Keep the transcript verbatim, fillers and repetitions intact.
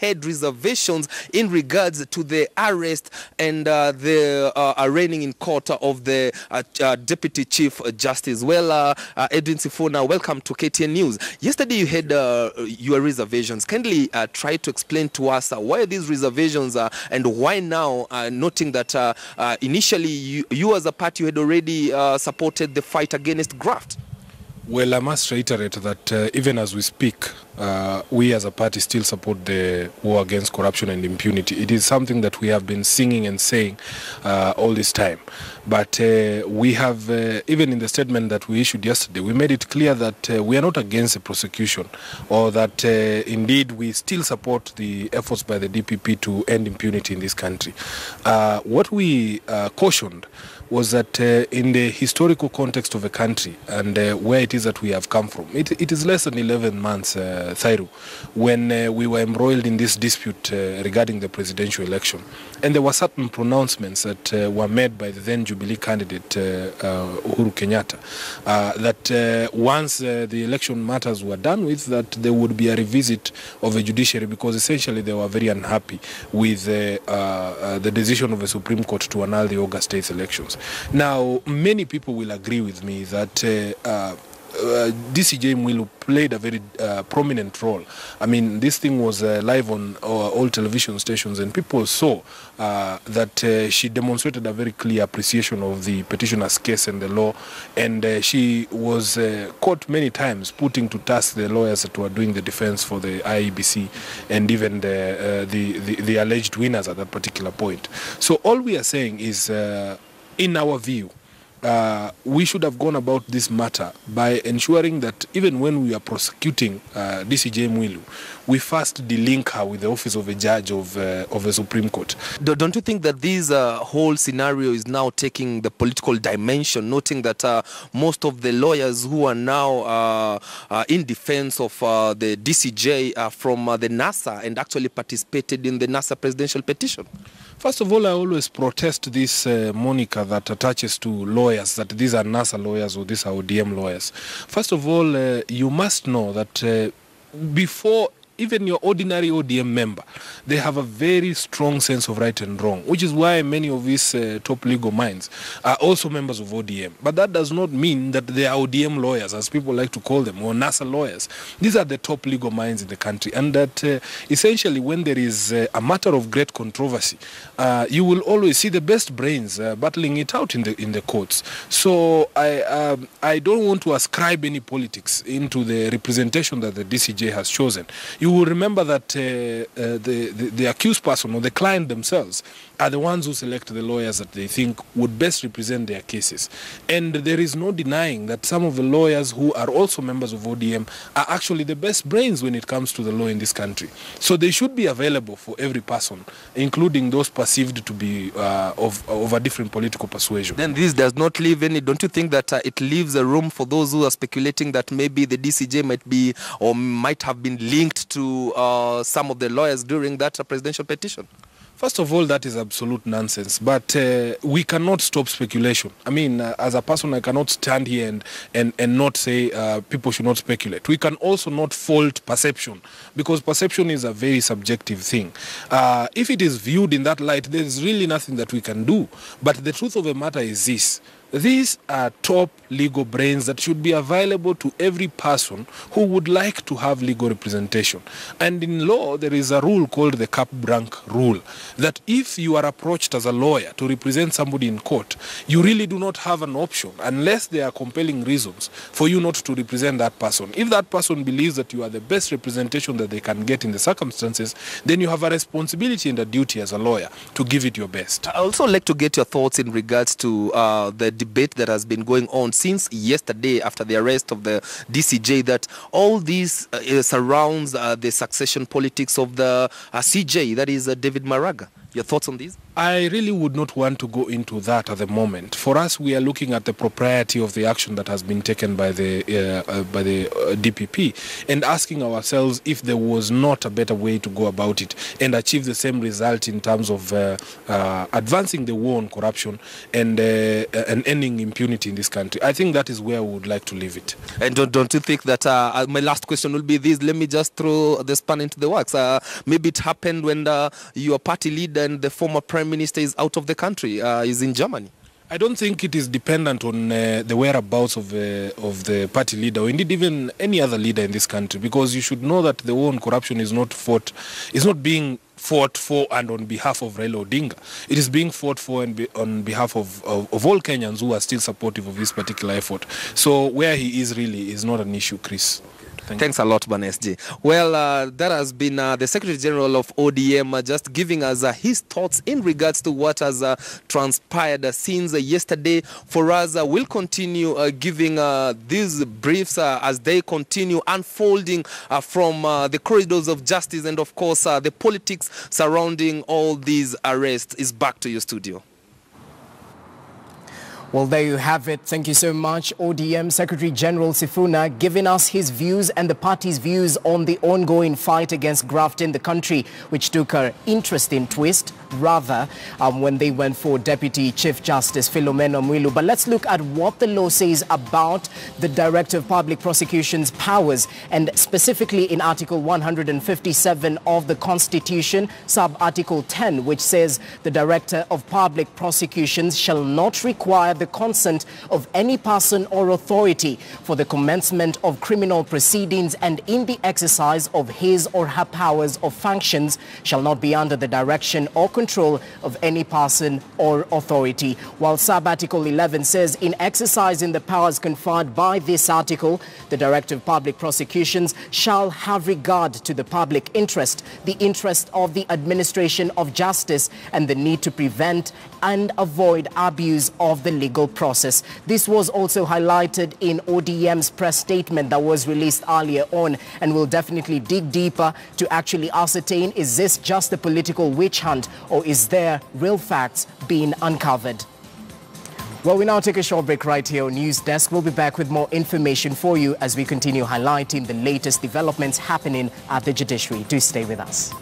had reservations in regards to the arrest and uh, the uh, arraigning in court of the uh, uh, Deputy Chief Justice. Well, uh, uh, Edwin Sifuna, welcome to K T N News. Yesterday you had uh, your reservations. Kindly uh, try to explain to us uh, why these reservations uh, and why now, uh, noting that uh, uh, initially you, you as a party had already uh, supported the fight against graft. Well, I must reiterate that uh, even as we speak, uh, we as a party still support the war against corruption and impunity. It is something that we have been singing and saying uh, all this time. But uh, we have, uh, even in the statement that we issued yesterday, we made it clear that uh, we are not against the prosecution, or that uh, indeed we still support the efforts by the D P P to end impunity in this country. Uh, what we uh, cautioned was that uh, in the historical context of a country and uh, where it is that we have come from, it, it is less than eleven months, uh, Thairu, when uh, we were embroiled in this dispute uh, regarding the presidential election. And there were certain pronouncements that uh, were made by the then Jubilee candidate uh, uh, Uhuru Kenyatta, uh, that uh, once uh, the election matters were done with, that there would be a revisit of the judiciary, because essentially they were very unhappy with uh, uh, uh, the decision of the Supreme Court to annul the August eighth elections. Now, many people will agree with me that uh, uh, uh, D C J Mwilu played a very uh, prominent role. I mean, this thing was uh, live on uh, all television stations, and people saw uh, that uh, she demonstrated a very clear appreciation of the petitioner's case and the law, and uh, she was uh, caught many times putting to task the lawyers that were doing the defense for the I E B C and even the, uh, the, the, the alleged winners at that particular point. So all we are saying is, uh, in our view, uh, we should have gone about this matter by ensuring that even when we are prosecuting uh, D C J Mwilu, we first delink her with the office of a judge of uh, of the Supreme Court. Don't you think that this uh, whole scenario is now taking the political dimension, noting that uh, most of the lawyers who are now uh, uh, in defense of uh, the D C J are from uh, the NASA and actually participated in the NASA presidential petition? First of all, I always protest this uh, moniker that attaches to lawyers, that these are NASA lawyers or these are O D M lawyers. First of all, uh, you must know that uh, before even your ordinary O D M member, they have a very strong sense of right and wrong, which is why many of these uh, top legal minds are also members of O D M. But that does not mean that they are O D M lawyers, as people like to call them, or NASA lawyers. These are the top legal minds in the country, and that uh, essentially when there is uh, a matter of great controversy, uh, you will always see the best brains uh, battling it out in the in the courts. So I, uh, I don't want to ascribe any politics into the representation that the D C J has chosen. You You will remember that uh, uh, the, the, the accused person or the client themselves are the ones who select the lawyers that they think would best represent their cases. And there is no denying that some of the lawyers who are also members of O D M are actually the best brains when it comes to the law in this country. So they should be available for every person, including those perceived to be uh, of, of a different political persuasion. Then this does not leave any, don't you think that uh, it leaves a room for those who are speculating that maybe the D C J might be or might have been linked to to uh, some of the lawyers during that uh, presidential petition? First of all, that is absolute nonsense, but uh, we cannot stop speculation. I mean, uh, as a person, I cannot stand here and, and, and not say uh, people should not speculate. We can also not fault perception, because perception is a very subjective thing. Uh, if it is viewed in that light, there is really nothing that we can do. But the truth of the matter is this. These are top legal brains that should be available to every person who would like to have legal representation. And in law, there is a rule called the Capbranc rule, that if you are approached as a lawyer to represent somebody in court, you really do not have an option unless there are compelling reasons for you not to represent that person. If that person believes that you are the best representation that they can get in the circumstances, then you have a responsibility and a duty as a lawyer to give it your best. I also like to get your thoughts in regards to uh, the debate that has been going on since yesterday after the arrest of the D C J, that all this uh, surrounds uh, the succession politics of the uh, C J, that is uh, David Maraga. Your thoughts on these? I really would not want to go into that at the moment. For us, we are looking at the propriety of the action that has been taken by the uh, uh, by the uh, D P P and asking ourselves if there was not a better way to go about it and achieve the same result in terms of uh, uh, advancing the war on corruption and uh, and ending impunity in this country. I think that is where we would like to leave it. And don't, don't you think that uh, my last question will be this? Let me just throw the span into the works. Uh, maybe it happened when the, your party leader and the former prime minister is out of the country, uh, is in Germany. I don't think it is dependent on uh, the whereabouts of, uh, of the party leader, or indeed even any other leader in this country, because you should know that the war on corruption is not fought, is not being fought for and on behalf of Raila Odinga. It is being fought for and be on behalf of, of, of all Kenyans who are still supportive of this particular effort. So where he is really is not an issue, Chris. Thank Thanks you. a lot, Ban S G. Well, uh, that has been uh, the Secretary General of O D M uh, just giving us uh, his thoughts in regards to what has uh, transpired uh, since uh, yesterday. For us, uh, we'll continue uh, giving uh, these briefs uh, as they continue unfolding uh, from uh, the corridors of justice and, of course, uh, the politics surrounding all these arrests. Is back to your studio. Well, there you have it. Thank you so much, O D M Secretary General Sifuna, giving us his views and the party's views on the ongoing fight against graft in the country, which took an interesting twist, rather, um, when they went for Deputy Chief Justice Philomena Mwilu. But let's look at what the law says about the Director of Public Prosecution's powers, and specifically in Article one hundred fifty-seven of the Constitution, sub-Article ten, which says the Director of Public Prosecutions shall not require the consent of any person or authority for the commencement of criminal proceedings, and in the exercise of his or her powers or functions shall not be under the direction or control of any person or authority. While sub-article eleven says, in exercising the powers conferred by this article, the Director of Public Prosecutions shall have regard to the public interest, the interest of the administration of justice, and the need to prevent and avoid abuse of the legal process. This was also highlighted in O D M's press statement that was released earlier on, and we'll definitely dig deeper to actually ascertain, is this just a political witch hunt, or is there real facts being uncovered? Well, we now take a short break right here on News Desk. We'll be back with more information for you as we continue highlighting the latest developments happening at the judiciary. Do stay with us.